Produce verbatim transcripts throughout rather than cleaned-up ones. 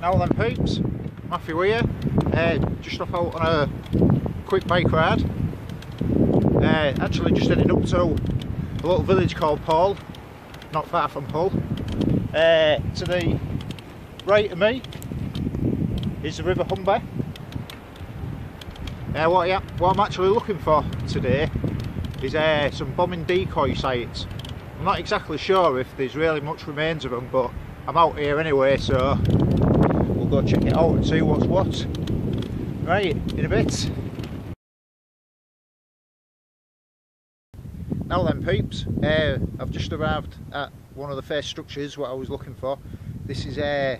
Now then peeps, Matthew here, uh, just off out on a quick bike ride. Uh, actually just heading up to a little village called Paul, not far from Hull. Uh, to the right of me is the River Humber. Uh, what, I, what I'm actually looking for today is uh, some bombing decoy sites. I'm not exactly sure if there's really much remains of them, but I'm out here anyway, so we'll go check it out and see what's what. Right, in a bit. Now then peeps, uh, I've just arrived at one of the first structures what I was looking for. This is uh,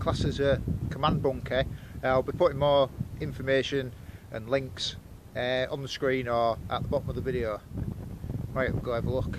classed as a command bunker. Uh, I'll be putting more information and links uh, on the screen or at the bottom of the video. Right, we'll go have a look.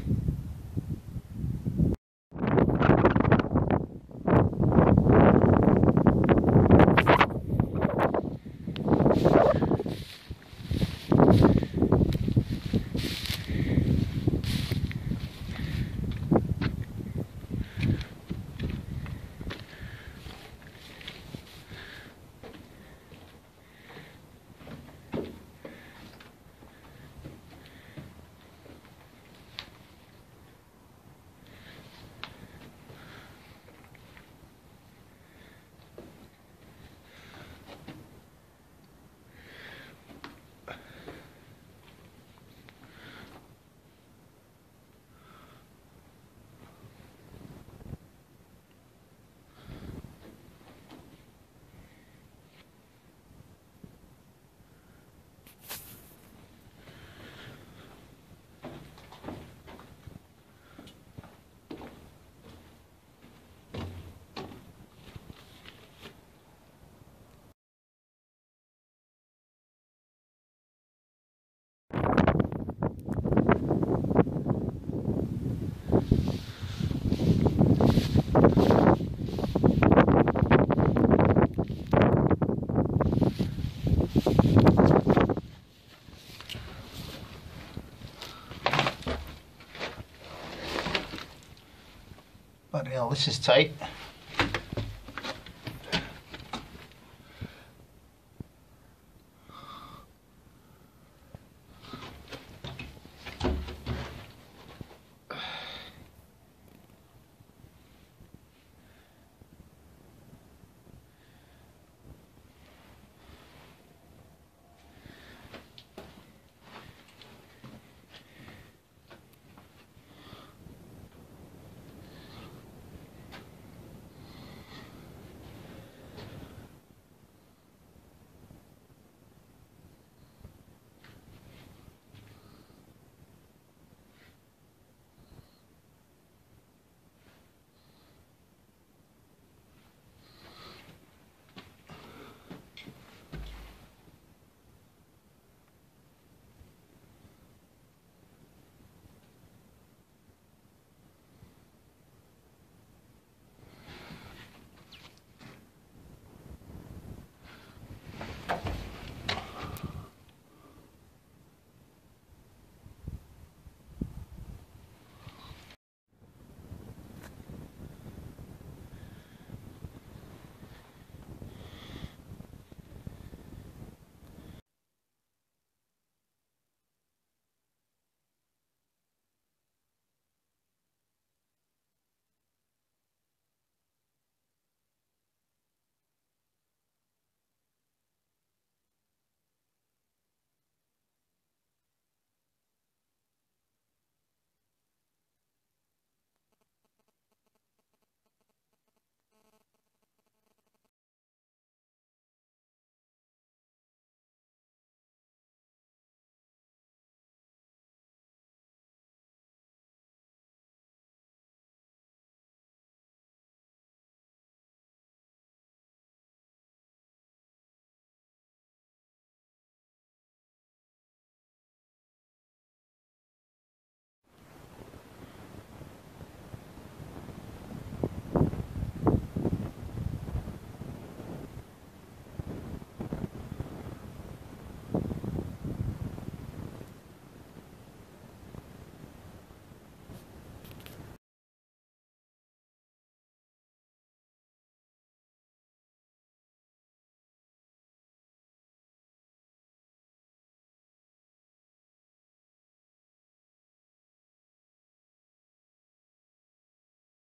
Bloody hell, this is tight.